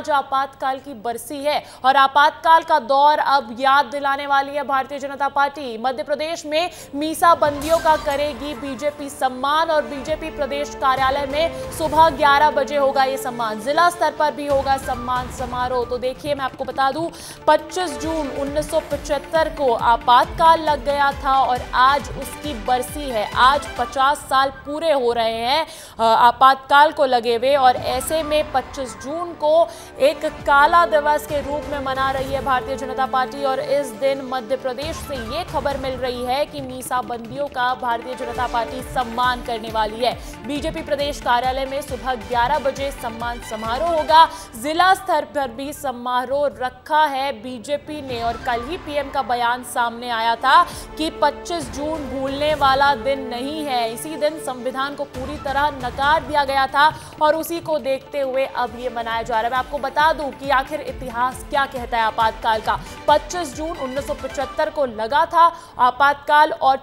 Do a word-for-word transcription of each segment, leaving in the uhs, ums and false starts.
आज आपातकाल की बरसी है और आपातकाल का दौर अब याद दिलाने वाली है भारतीय जनता पार्टी। मध्य प्रदेश में मीसा बंदियों का करेगी बीजेपी सम्मान और बीजेपी प्रदेश कार्यालय में सुबह ग्यारह बजे होगा ये सम्मान, जिला स्तर पर भी होगा सम्मान समारोह। तो देखिए मैं आपको बता दूं पच्चीस जून उन्नीस सौ पचहत्तर को आपातकाल लग गया था और आज उसकी बरसी है। आज पचास साल पूरे हो रहे हैं आपातकाल को लगे हुए और ऐसे में पच्चीस जून को एक काला दिवस के रूप में मना रही है भारतीय जनता पार्टी। और इस दिन मध्य प्रदेश से ये खबर मिल रही है कि मीसा बंदियों का भारतीय जनता पार्टी सम्मान करने वाली है। बीजेपी प्रदेश कार्यालय में सुबह ग्यारह बजे सम्मान समारोह होगा, जिला स्तर पर भी समारोह रखा है बीजेपी ने। और कल ही पीएम का बयान सामने आया था कि पच्चीस जून भूलने वाला दिन नहीं है। इसी दिन संविधान को पूरी तरह नकार दिया गया था और उसी को देखते हुए अब ये मनाया जा रहा है। मैं आपको बता दूं कि आखिर इतिहास क्या कहता है आपातकाल का। पच्चीस जून उन्नीस सौ पचहत्तर को लगा था आपातकाल और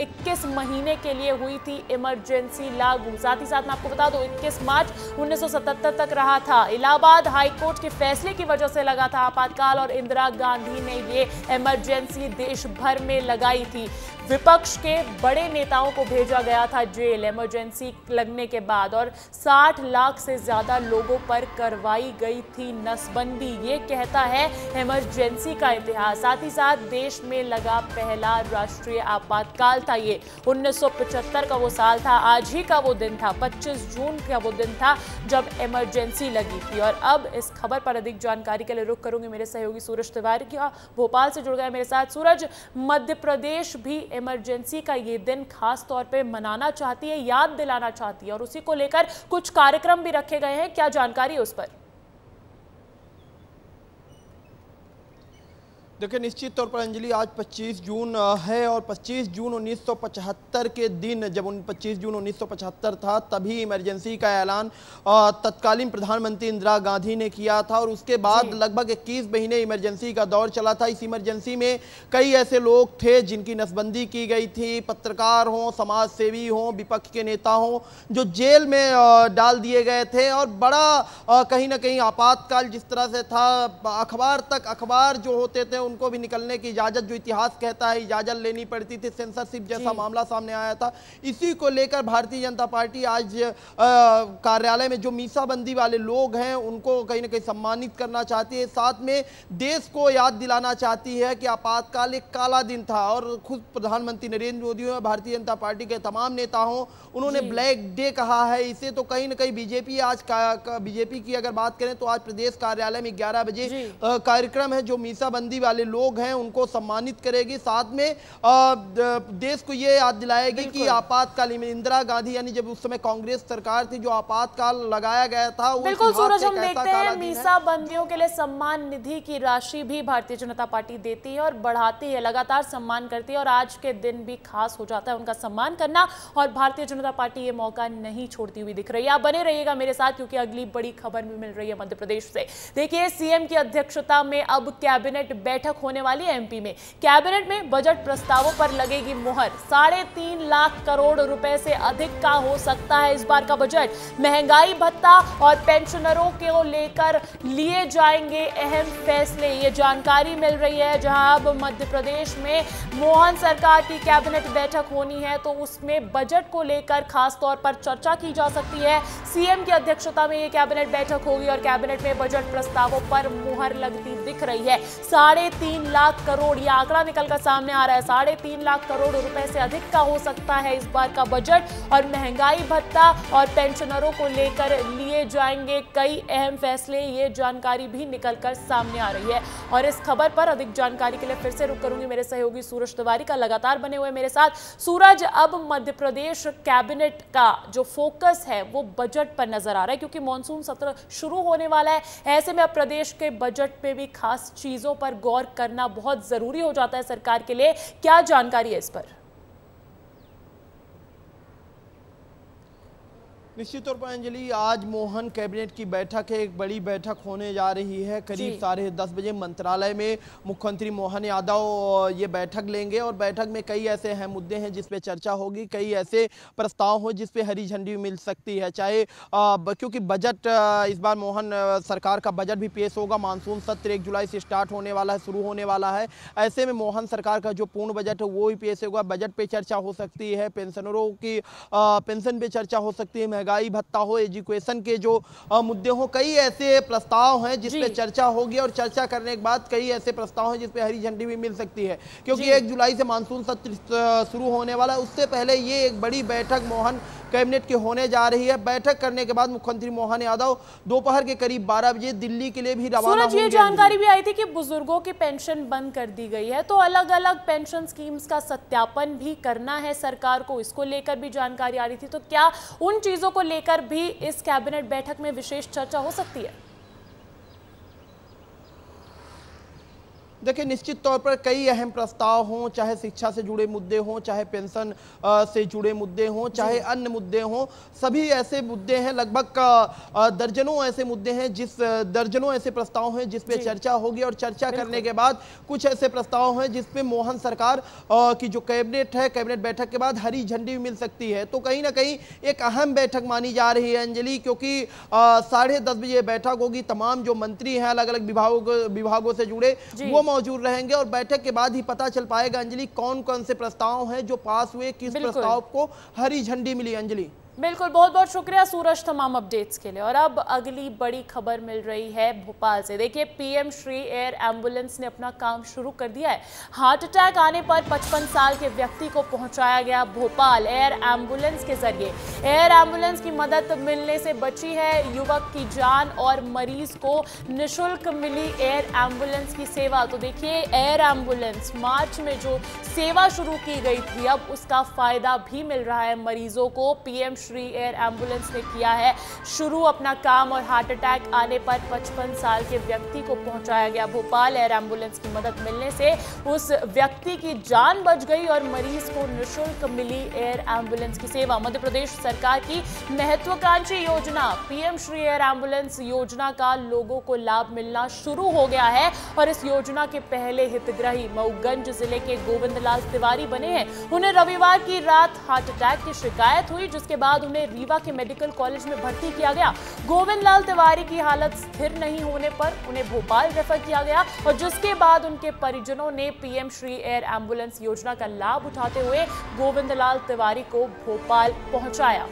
इक्कीस महीने के लिए हुई थी इमरजेंसी लागू। साथ ही साथ मैं आपको बता दूं इक्कीस मार्च उन्नीस सौ सतहत्तर तक रहा था। इलाहाबाद हाईकोर्ट के फैसले की वजह से लगा था आपातकाल और इंदिरा गांधी ने ये इमरजेंसी देश भर में लगाई थी। विपक्ष के बड़े नेताओं को भेजा गया था जेल इमरजेंसी लगने के बाद और साठ लाख से ज़्यादा लोगों पर करवाई गई थी नसबंदी। ये कहता है इमरजेंसी का इतिहास। साथ ही साथ देश में लगा पहला राष्ट्रीय आपातकाल था ये। उन्नीस सौ पचहत्तर का वो साल था, आज ही का वो दिन था, पच्चीस जून का वो दिन था जब इमरजेंसी लगी थी। और अब इस खबर पर अधिक जानकारी के लिए रुख करूंगी मेरे सहयोगी सूरज तिवारी की, भोपाल से जुड़ गए मेरे साथ। सूरज, मध्य प्रदेश भी इमरजेंसी का ये दिन खास तौर पे मनाना चाहती है, याद दिलाना चाहती है और उसी को लेकर कुछ कार्यक्रम भी रखे गए हैं, क्या जानकारी है उस पर? देखिए निश्चित तौर पर अंजलि आज पच्चीस जून है और पच्चीस जून उन्नीस सौ पचहत्तर के दिन जब उन पच्चीस जून उन्नीस सौ पचहत्तर था तभी इमरजेंसी का ऐलान तत्कालीन प्रधानमंत्री इंदिरा गांधी ने किया था और उसके बाद लगभग इक्कीस महीने इमरजेंसी का दौर चला था। इस इमरजेंसी में कई ऐसे लोग थे जिनकी नसबंदी की गई थी, पत्रकार हों, समाज सेवी हों, विपक्ष के नेता हों, जो जेल में डाल दिए गए थे। और बड़ा कहीं ना कहीं आपातकाल जिस तरह से था, अखबार तक अखबार जो होते थे उनको भी निकलने की इजाजत, जो इतिहास कहता है, इजाजत लेनी पड़ती थी। सेंसरशिप जैसा मामला सामने आया था। इसी को लेकर भारतीय जनता पार्टी आज कार्यालय में जो मीसाबंदी वाले लोग हैं उनको कहीं ना कहीं सम्मानित करना चाहती है, साथ में देश को याद दिलाना चाहती है कि आपातकाल एक काला दिन था। और खुद प्रधानमंत्री नरेंद्र मोदी और भारतीय जनता पार्टी के तमाम नेताओं उन्होंने ब्लैक डे कहा है इसे। तो कहीं ना कहीं बीजेपी आज बीजेपी की अगर बात करें तो आज प्रदेश कार्यालय में ग्यारह बजे कार्यक्रम है जो मीसाबंदी वाले लोग हैं उनको सम्मानित करेगी, साथ में देश को यह याद दिलाएगी कि आपातकाल इंदिरा गांधी यानी जब उस समय कांग्रेस सरकार थी जो आपातकाल लगाया गया था। बिल्कुल सूरज, हम देखते हैं मीसा बंदियों के लिए सम्मान निधि की राशि भी भारतीय जनता पार्टी देती है और बढ़ाती है, लगातार सम्मान करती है और आज के दिन भी खास हो जाता है उनका सम्मान करना। और भारतीय जनता पार्टी ये मौका नहीं छोड़ती हुई दिख रही है। आप बने रहिएगा मेरे साथ क्योंकि अगली बड़ी खबर भी मिल रही है मध्य प्रदेश से। देखिए सीएम की अध्यक्षता में अब कैबिनेट बैठक होने वाली है एमपी में। कैबिनेट में बजट प्रस्तावों पर लगेगी मुहर। साढ़े तीन लाख करोड़ रुपए से अधिक का हो सकता है इस बार का बजट। महंगाई भत्ता और पेंशनरों को लेकर लिए जाएंगे अहम फैसले, ये जानकारी मिल रही है। जहां अब मध्य प्रदेश में मोहन सरकार की कैबिनेट बैठक होनी है तो उसमें बजट को लेकर खासतौर पर चर्चा की जा सकती है। सीएम की अध्यक्षता में ये कैबिनेट बैठक होगी और कैबिनेट में बजट प्रस्तावों पर मुहर लगती दिख रही है। साढ़े तीन लाख करोड़ यह आंकड़ा निकलकर सामने आ रहा है। साढ़े तीन लाख करोड़ रुपए से अधिक का हो सकता है इस बार का बजट। और महंगाई भत्ता और पेंशनरों को लेकर लिए जाएंगे कई अहम फैसले, ये जानकारी भी निकलकर सामने आ रही है। और इस खबर पर अधिक जानकारी के लिए फिर से रुक करूंगी मेरे सहयोगी सूरज तिवारी का, लगातार बने हुए मेरे साथ। सूरज, अब मध्य प्रदेश कैबिनेट का जो फोकस है वो बजट पर नजर आ रहा है क्योंकि मानसून सत्र शुरू होने वाला है। ऐसे में अब प्रदेश के बजट पे भी खास चीजों पर गौर करना बहुत जरूरी हो जाता है सरकार के लिए, क्या जानकारी है इस पर? निश्चित तौर पर अंजलि, आज मोहन कैबिनेट की बैठक है, एक बड़ी बैठक होने जा रही है। करीब साढ़े दस बजे मंत्रालय में मुख्यमंत्री मोहन यादव ये बैठक लेंगे और बैठक में कई ऐसे अहम मुद्दे हैं जिस पे चर्चा होगी, कई ऐसे प्रस्ताव हो जिस पे हरी झंडी मिल सकती है। चाहे आ, क्योंकि बजट इस बार मोहन सरकार का बजट भी पेश होगा, मानसून सत्र एक जुलाई से स्टार्ट होने वाला है, शुरू होने वाला है। ऐसे में मोहन सरकार का जो पूर्ण बजट है वो भी पेश होगा, बजट पर चर्चा हो सकती है, पेंशनरों की पेंशन पर चर्चा हो सकती है, महंगाई भत्ता हो, एजुकेशन के जो मुद्दे हो, कई ऐसे प्रस्ताव हैं जिस पे चर्चा होगी और चर्चा करने के बाद कई ऐसे प्रस्ताव हैं जिस पे हरी झंडी भी मिल सकती है। क्योंकि एक जुलाई से मानसून सत्र शुरू होने वाला है, उससे पहले ये एक बड़ी बैठक मोहन कैबिनेट की होने जा रही है। बैठक करने के बाद मुख्यमंत्री मोहन यादव दोपहर के करीब बारह बजे दिल्ली के लिए भी रवाना होंगे। ये जानकारी भी आई थी कि बुजुर्गों की पेंशन बंद कर दी गई है, तो अलग अलग पेंशन स्कीम्स का सत्यापन भी करना है सरकार को, इसको लेकर भी जानकारी आ रही थी। तो क्या उन चीजों को लेकर भी इस कैबिनेट बैठक में विशेष चर्चा हो सकती है? देखिए, निश्चित तौर पर कई अहम प्रस्ताव हों, चाहे शिक्षा से जुड़े मुद्दे हों, चाहे पेंशन से जुड़े मुद्दे हों, चाहे अन्य मुद्दे हों, सभी ऐसे मुद्दे हैं। लगभग दर्जनों ऐसे मुद्दे हैं जिस दर्जनों ऐसे प्रस्ताव हैं जिस पे चर्चा होगी और चर्चा करने के बाद कुछ ऐसे प्रस्ताव हैं जिस पे मोहन सरकार की जो कैबिनेट है, कैबिनेट बैठक के बाद हरी झंडी भी मिल सकती है। तो कहीं ना कहीं एक अहम बैठक मानी जा रही है अंजलि, क्योंकि साढ़े दस बजे बैठक होगी, तमाम जो मंत्री हैं अलग अलग विभागों विभागों से जुड़े वो मौजूद रहेंगे और बैठक के बाद ही पता चल पाएगा अंजलि कौन कौन से प्रस्ताव हैं जो पास हुए, किस प्रस्ताव को हरी झंडी मिली। अंजलि बिल्कुल, बहुत बहुत शुक्रिया सूरज तमाम अपडेट्स के लिए। और अब अगली बड़ी खबर मिल रही है भोपाल से। देखिए, पीएम श्री एयर एम्बुलेंस ने अपना काम शुरू कर दिया है। हार्ट अटैक आने पर पचपन साल के व्यक्ति को पहुंचाया गया भोपाल एयर एम्बुलेंस के जरिए। एयर एम्बुलेंस की मदद मिलने से बची है युवक की जान और मरीज को निःशुल्क मिली एयर एम्बुलेंस की सेवा। तो देखिए, एयर एम्बुलेंस मार्च में जो सेवा शुरू की गई थी, अब उसका फायदा भी मिल रहा है मरीजों को। पीएम श्री एयर एम्बुलेंस ने किया है शुरू अपना काम और हार्ट अटैक आने पर पचपन साल के व्यक्ति को पहुंचाया गया भोपाल। एयर एम्बुलेंस की मदद मिलने से उस व्यक्ति की जान बच गई और मरीज को निःशुल्क मिली एयर एम्बुलेंस की सेवा। मध्य प्रदेश सरकार की महत्वाकांक्षी योजना पीएम श्री एयर एम्बुलेंस योजना का लोगों को लाभ मिलना शुरू हो गया है और इस योजना के पहले हितग्राही मऊगंज जिले के गोविंदलाल तिवारी बने हैं। उन्हें रविवार की रात हार्ट अटैक की शिकायत हुई, जिसके बाद उन्हें रीवा के मेडिकल कॉलेज में भर्ती किया गया। गोविंदलाल तिवारी की हालत स्थिर नहीं होने पर उन्हें भोपाल रेफर किया गया और जिसके बाद उनके परिजनों ने पीएम श्री एयर एम्बुलेंस योजना का लाभ उठाते हुए गोविंदलाल तिवारी को भोपाल पहुंचाया।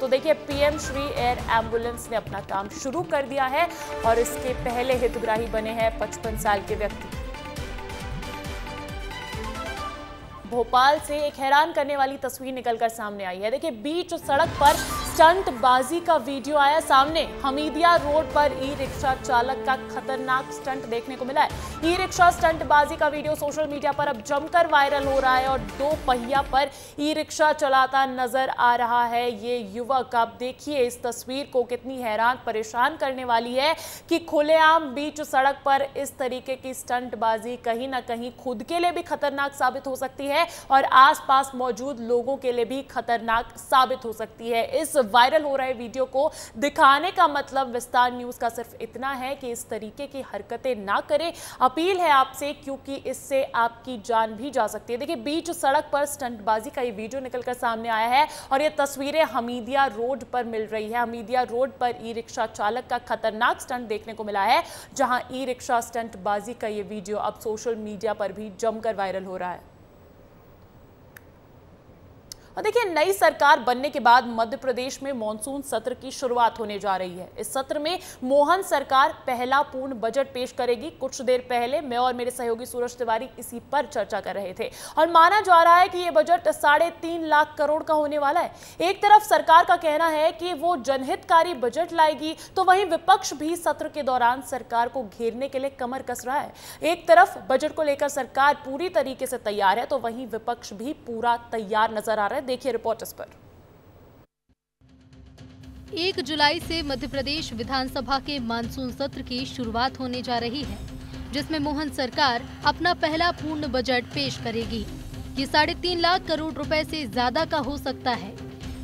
तो देखिए, पीएम श्री एयर एम्बुलेंस ने अपना काम शुरू कर दिया है और इसके पहले हितग्राही बने हैं पचपन साल के व्यक्ति। भोपाल से एक हैरान करने वाली तस्वीर निकलकर सामने आई है। देखिए, बीच सड़क पर स्टंटबाजी का वीडियो आया सामने। हमीदिया रोड पर ई रिक्शा चालक का खतरनाक स्टंट देखने को मिला है। ई रिक्शा स्टंटबाजी का वीडियो सोशल मीडिया पर अब जमकर वायरल हो रहा है और दो पहिया पर ई रिक्शा चलाता नजर आ रहा है ये युवक। आप देखिए इस तस्वीर को, कितनी हैरान परेशान करने वाली है कि खुलेआम बीच सड़क पर इस तरीके की स्टंटबाजी कहीं ना कहीं खुद के लिए भी खतरनाक साबित हो सकती है और आसपास मौजूद लोगों के लिए भी खतरनाक साबित हो सकती है। इस वायरल हो रहे वीडियो को दिखाने का मतलब विस्तार न्यूज का सिर्फ इतना है कि इस तरीके की हरकतें ना करें। अपील है आपसे, क्योंकि इससे आपकी जान भी जा सकती है। देखिए, बीच सड़क पर स्टंटबाजी का ये वीडियो निकलकर सामने आया है और ये तस्वीरें हमीदिया रोड पर मिल रही है। हमीदिया रोड पर ई रिक्शा चालक का खतरनाक स्टंट देखने को मिला है, जहां ई रिक्शा स्टंटबाजी का ये वीडियो अब सोशल मीडिया पर भी जमकर वायरल हो रहा है। और देखिए, नई सरकार बनने के बाद मध्य प्रदेश में मॉनसून सत्र की शुरुआत होने जा रही है। इस सत्र में मोहन सरकार पहला पूर्ण बजट पेश करेगी। कुछ देर पहले मैं और मेरे सहयोगी सूरज तिवारी इसी पर चर्चा कर रहे थे और माना जा रहा है कि ये बजट साढ़े तीन लाख करोड़ का होने वाला है। एक तरफ सरकार का कहना है कि वो जनहितकारी बजट लाएगी, तो वहीं विपक्ष भी सत्र के दौरान सरकार को घेरने के लिए कमर कस रहा है। एक तरफ बजट को लेकर सरकार पूरी तरीके से तैयार है, तो वहीं विपक्ष भी पूरा तैयार नजर आ रहा है। देखिए रिपोर्ट इस पर। एक जुलाई से मध्य प्रदेश विधानसभा के मानसून सत्र की शुरुआत होने जा रही है, जिसमें मोहन सरकार अपना पहला पूर्ण बजट पेश करेगी। ये साढ़े तीन लाख करोड़ रुपए से ज्यादा का हो सकता है।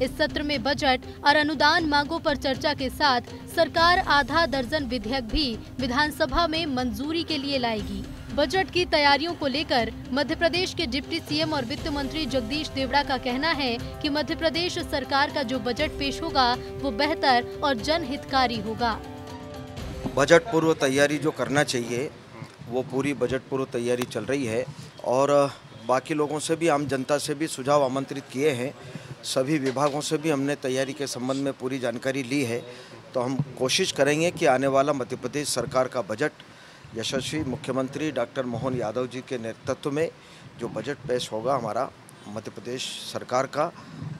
इस सत्र में बजट और अनुदान मांगों पर चर्चा के साथ सरकार आधा दर्जन विधेयक भी विधानसभा में मंजूरी के लिए लाएगी। बजट की तैयारियों को लेकर मध्य प्रदेश के डिप्टी सीएम और वित्त मंत्री जगदीश देवड़ा का कहना है कि मध्य प्रदेश सरकार का जो बजट पेश होगा वो बेहतर और जनहितकारी होगा। बजट पूर्व तैयारी जो करना चाहिए वो पूरी बजट पूर्व तैयारी चल रही है और बाकी लोगों से भी, आम जनता से भी सुझाव आमंत्रित किए हैं। सभी विभागों से भी हमने तैयारी के संबंध में पूरी जानकारी ली है, तो हम कोशिश करेंगे कि आने वाला मध्य प्रदेश सरकार का बजट यशस्वी मुख्यमंत्री डॉक्टर मोहन यादव जी के नेतृत्व में जो बजट पेश होगा हमारा मध्य प्रदेश सरकार का,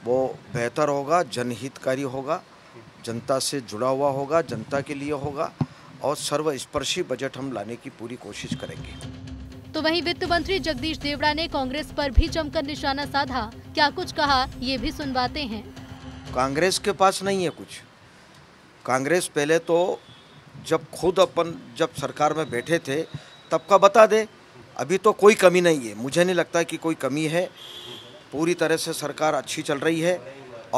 वो बेहतर होगा, जनहितकारी होगा, जनता से जुड़ा हुआ होगा, जनता के लिए होगा और सर्वस्पर्शी बजट हम लाने की पूरी कोशिश करेंगे। तो वहीं वित्त मंत्री जगदीश देवड़ा ने कांग्रेस पर भी जमकर निशाना साधा। क्या कुछ कहा ये भी सुनवाते हैं। कांग्रेस के पास नहीं है कुछ। कांग्रेस पहले तो जब खुद अपन जब सरकार में बैठे थे तब का बता दे, अभी तो कोई कमी नहीं है। मुझे नहीं लगता कि कोई कमी है, पूरी तरह से सरकार अच्छी चल रही है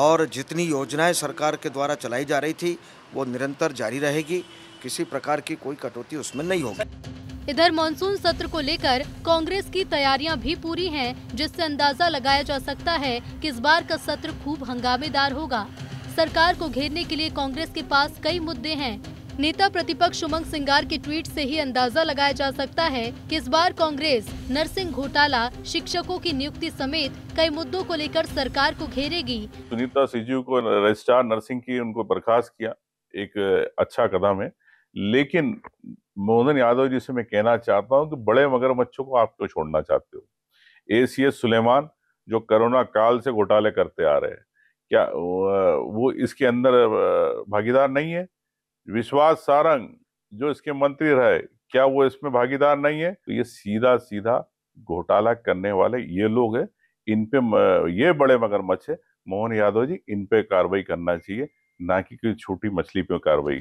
और जितनी योजनाएँ सरकार के द्वारा चलाई जा रही थी वो निरंतर जारी रहेगी, किसी प्रकार की कोई कटौती उसमें नहीं होगी। इधर मानसून सत्र को लेकर कांग्रेस की तैयारियां भी पूरी हैं, जिससे अंदाजा लगाया जा सकता है कि इस बार का सत्र खूब हंगामेदार होगा। सरकार को घेरने के लिए कांग्रेस के पास कई मुद्दे हैं। नेता प्रतिपक्ष उमंग सिंगार के ट्वीट से ही अंदाजा लगाया जा सकता है कि इस बार कांग्रेस नर्सिंग घोटाला, शिक्षकों की नियुक्ति समेत कई मुद्दों को लेकर सरकार को घेरेगी। सुनीता सिंह को रजिस्ट्रार नर्सिंग की उनको बर्खास्त किया, एक अच्छा कदम है, लेकिन मोहन यादव जी से मैं कहना चाहता हूं कि बड़े मगरमच्छों को आप क्यों छोड़ना चाहते हो। ए सी एस सुलेमान जो कोरोना काल से घोटाले करते आ रहे हैं, क्या वो इसके अंदर भागीदार नहीं है? विश्वास सारंग जो इसके मंत्री रहे, क्या वो इसमें भागीदार नहीं है? तो ये सीधा सीधा घोटाला करने वाले ये लोग हैं, इन पे ये बड़े मगरमच्छ है। मोहन यादव जी इन पे कार्रवाई करना चाहिए, ना कि कोई छोटी मछली पे कार्रवाई।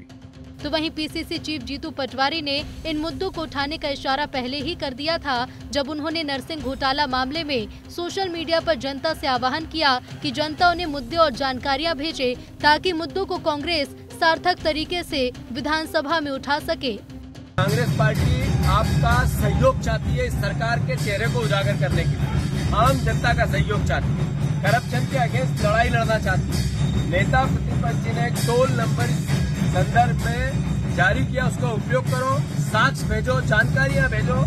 तो वहीं P C C chief Jitu Patwari ने इन मुद्दों को उठाने का इशारा पहले ही कर दिया था, जब उन्होंने नर्सिंग घोटाला मामले में सोशल मीडिया पर जनता से आह्वान किया कि जनता उन्हें मुद्दे और जानकारियां भेजे ताकि मुद्दों को कांग्रेस सार्थक तरीके से विधानसभा में उठा सके। कांग्रेस पार्टी आपका सहयोग चाहती है, इस सरकार के चेहरे को उजागर करने के लिए आम जनता का सहयोग चाहती है, करप्शन के अगेंस्ट लड़ाई लड़ना चाहती है। नेता प्रतिपक्ष जी ने टोल नंबर संदर्भ में जारी किया, उसका उपयोग करो, साक्ष्य भेजो, जानकारियां भेजो।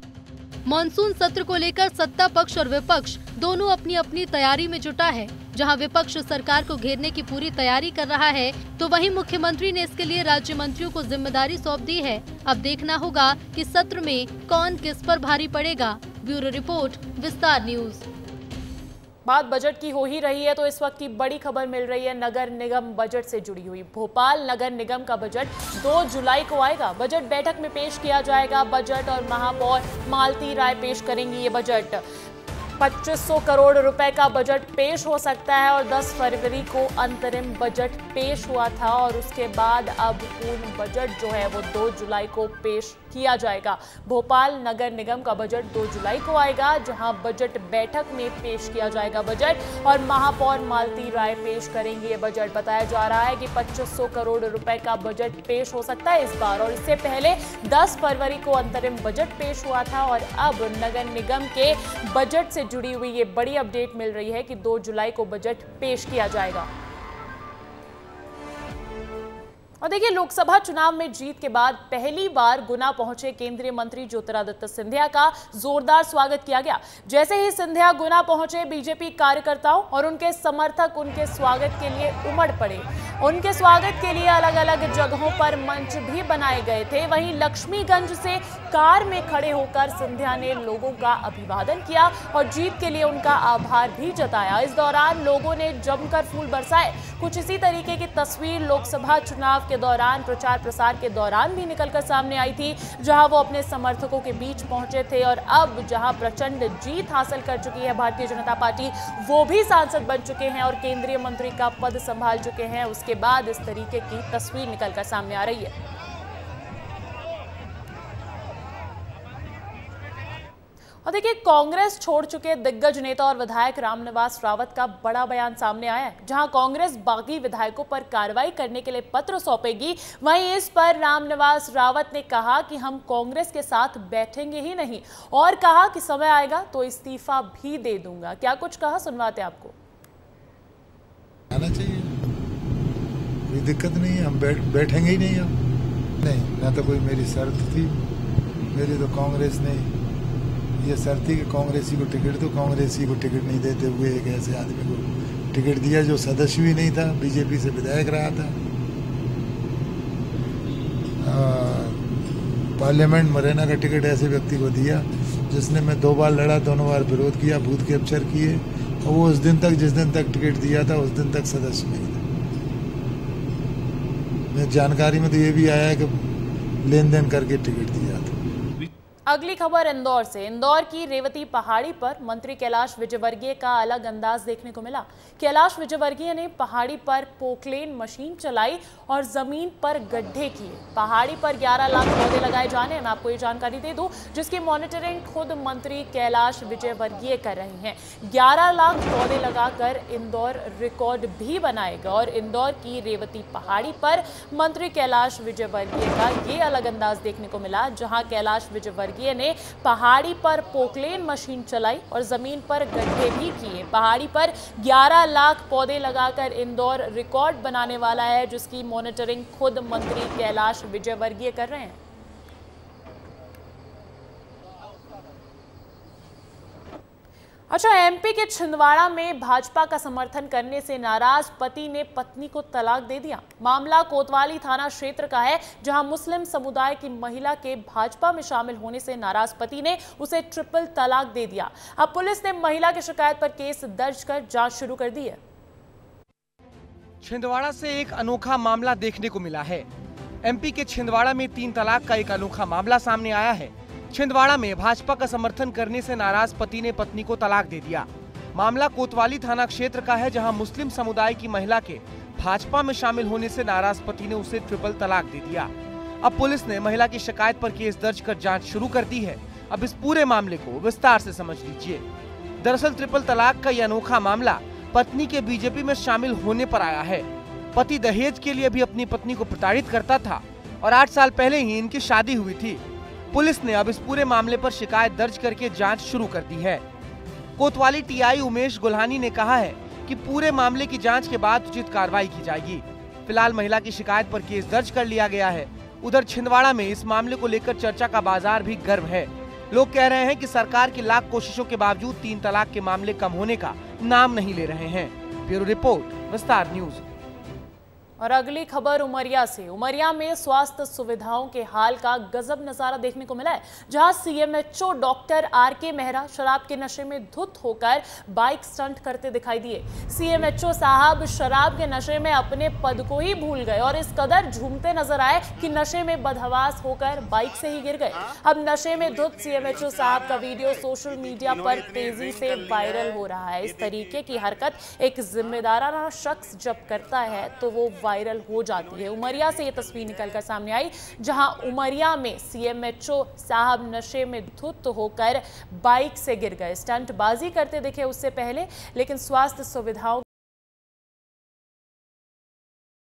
मानसून सत्र को लेकर सत्ता पक्ष और विपक्ष दोनों अपनी अपनी तैयारी में जुटा है। जहां विपक्ष सरकार को घेरने की पूरी तैयारी कर रहा है, तो वहीं मुख्यमंत्री ने इसके लिए राज्य मंत्रियों को जिम्मेदारी सौंप दी है। अब देखना होगा कि सत्र में कौन किस पर भारी पड़ेगा। Bureau report, Vistaar news. बात बजट की हो ही रही है तो इस वक्त की बड़ी खबर मिल रही है नगर निगम बजट से जुड़ी हुई। भोपाल नगर निगम का बजट दो जुलाई को आएगा। बजट बैठक में पेश किया जाएगा। बजट और महापौर मालती राय पेश करेंगी ये बजट। पच्चीस सौ करोड़ रुपए का बजट पेश हो सकता है और दस फरवरी को अंतरिम बजट पेश हुआ था और उसके बाद अब पूर्ण बजट जो है वो दो जुलाई को पेश किया जाएगा। भोपाल नगर निगम का बजट दो जुलाई को आएगा, जहां बजट बैठक में पेश किया जाएगा बजट और महापौर मालती राय पेश करेंगे ये बजट। बताया जा रहा है कि पच्चीस सौ करोड़ रुपए का बजट पेश हो सकता है इस बार और इससे पहले दस फरवरी को अंतरिम बजट पेश हुआ था और अब नगर निगम के बजट से जुड़ी हुई ये बड़ी अपडेट मिल रही है कि दो जुलाई को बजट पेश किया जाएगा। और देखिए, लोकसभा चुनाव में जीत के बाद पहली बार गुना पहुंचे केंद्रीय मंत्री ज्योतिरादित्य सिंधिया का जोरदार स्वागत किया गया। जैसे ही सिंधिया गुना पहुंचे, बीजेपी कार्यकर्ताओं और उनके समर्थक उनके स्वागत के लिए उमड़ पड़े। उनके स्वागत के लिए अलग अलग जगहों पर मंच भी बनाए गए थे। वहीं लक्ष्मीगंज से कार में खड़े होकर सिंधिया ने लोगों का अभिवादन किया और जीत के लिए उनका आभार भी जताया। इस दौरान लोगों ने जमकर फूल बरसाए। कुछ इसी तरीके की तस्वीर लोकसभा चुनाव के दौरान प्रचार प्रसार के दौरान भी निकलकर सामने आई थी, जहां वो अपने समर्थकों के बीच पहुंचे थे और अब जहां प्रचंड जीत हासिल कर चुकी है भारतीय जनता पार्टी, वो भी सांसद बन चुके हैं और केंद्रीय मंत्री का पद संभाल चुके हैं, उसके बाद इस तरीके की तस्वीर निकलकर सामने आ रही है। और देखिए कांग्रेस छोड़ चुके दिग्गज नेता और विधायक राम निवास रावत का बड़ा बयान सामने आया है। जहां कांग्रेस बागी विधायकों पर कार्रवाई करने के लिए पत्र सौंपेगी, वहीं इस पर राम निवास रावत ने कहा कि हम कांग्रेस के साथ बैठेंगे ही नहीं और कहा कि समय आएगा तो इस्तीफा भी दे दूंगा। क्या कुछ कहा सुनवाते आपको। आना चाहिए, कोई दिक्कत नहीं, हम बैठ, बैठेंगे ही नहीं हम। नहीं, ना तो कोई मेरी शर्त थी, मेरी तो कांग्रेस ने ये शर्त थी कि कांग्रेसी को टिकट दो, कांग्रेसी को टिकट नहीं देते हुए एक ऐसे आदमी को टिकट दिया जो सदस्य भी नहीं था, बीजेपी से विधायक रहा था, पार्लियामेंट मुरैना का टिकट ऐसे व्यक्ति को दिया जिसने मैं दो बार लड़ा, दोनों बार विरोध किया, बूथ कैप्चर किए, और वो उस दिन तक जिस दिन तक टिकट दिया था उस दिन तक सदस्य नहीं था। मैं जानकारी में तो ये भी आया कि लेन देन करके टिकट दिया था। अगली खबर इंदौर से। इंदौर की रेवती पहाड़ी पर मंत्री कैलाश विजयवर्गीय का अलग अंदाज देखने को मिला। कैलाश विजयवर्गीय ने पहाड़ी पर पोकलेन मशीन चलाई और जमीन पर गड्ढे किए। पहाड़ी पर ग्यारह लाख पौधे लगाए जाने, मैं आपको ये जानकारी दे दूं, जिसकी मॉनिटरिंग खुद मंत्री कैलाश विजयवर्गीय कर रहे हैं। ग्यारह लाख पौधे लगाकर इंदौर रिकॉर्ड भी बनाएगा और इंदौर की रेवती पहाड़ी पर मंत्री कैलाश विजयवर्गीय का ये अलग अंदाज देखने को मिला, जहाँ कैलाश विजयवर्गीय ने पहाड़ी पर पोकलेन मशीन चलाई और जमीन पर गड्ढे भी किए। पहाड़ी पर ग्यारह लाख पौधे लगाकर इंदौर रिकॉर्ड बनाने वाला है, जिसकी मॉनिटरिंग खुद मंत्री कैलाश विजयवर्गीय कर रहे हैं। अच्छा, एमपी के छिंदवाड़ा में भाजपा का समर्थन करने से नाराज पति ने पत्नी को तलाक दे दिया। मामला कोतवाली थाना क्षेत्र का है, जहां मुस्लिम समुदाय की महिला के भाजपा में शामिल होने से नाराज पति ने उसे ट्रिपल तलाक दे दिया। अब पुलिस ने महिला की शिकायत पर केस दर्ज कर जांच शुरू कर दी है। छिंदवाड़ा से एक अनोखा मामला देखने को मिला है। एमपी के छिंदवाड़ा में तीन तलाक का एक अनोखा मामला सामने आया है। छिंदवाड़ा में भाजपा का समर्थन करने से नाराज पति ने पत्नी को तलाक दे दिया। मामला कोतवाली थाना क्षेत्र का है, जहां मुस्लिम समुदाय की महिला के भाजपा में शामिल होने से नाराज पति ने उसे ट्रिपल तलाक दे दिया। अब पुलिस ने महिला की शिकायत पर केस दर्ज कर जांच शुरू कर दी है। अब इस पूरे मामले को विस्तार से समझ लीजिए। दरअसल ट्रिपल तलाक का यह अनोखा मामला पत्नी के बीजेपी में शामिल होने पर आया है। पति दहेज के लिए भी अपनी पत्नी को प्रताड़ित करता था और आठ साल पहले ही इनकी शादी हुई थी। पुलिस ने अब इस पूरे मामले पर शिकायत दर्ज करके जांच शुरू कर दी है। कोतवाली टीआई उमेश गुलहानी ने कहा है कि पूरे मामले की जांच के बाद उचित कार्रवाई की जाएगी। फिलहाल महिला की शिकायत पर केस दर्ज कर लिया गया है। उधर छिंदवाड़ा में इस मामले को लेकर चर्चा का बाजार भी गर्म है। लोग कह रहे हैं कि सरकार की लाख कोशिशों के बावजूद तीन तलाक के मामले कम होने का नाम नहीं ले रहे हैं। Bureau report, Vistaar news. और अगली खबर उमरिया से। उमरिया में स्वास्थ्य सुविधाओं के हाल का गजब नज़ारा देखने को मिला है, जहां सीएमएचओ डॉक्टर आरके मेहरा शराब के नशे में धुत होकर बाइक स्टंट करते दिखाई दिए। सीएमएचओ साहब शराब के नशे में अपने पद को ही भूल गए और इस कदर झूमते नजर आए कि नशे में बदहवास होकर बाइक से ही गिर गए। अब नशे में धुत सीएमएचओ साहब का वीडियो सोशल मीडिया पर तेजी से वायरल हो रहा है। इस तरीके की हरकत एक जिम्मेदाराना शख्स जब करता है तो वो वायरल हो जाती है। उमरिया से ये तस्वीर निकलकर सामने आई, जहां उमरिया में सीएमएचओ साहब नशे में धुत होकर बाइक से गिर गए। स्टंटबाजी करते दिखे उससे पहले, लेकिन स्वास्थ्य सुविधाओं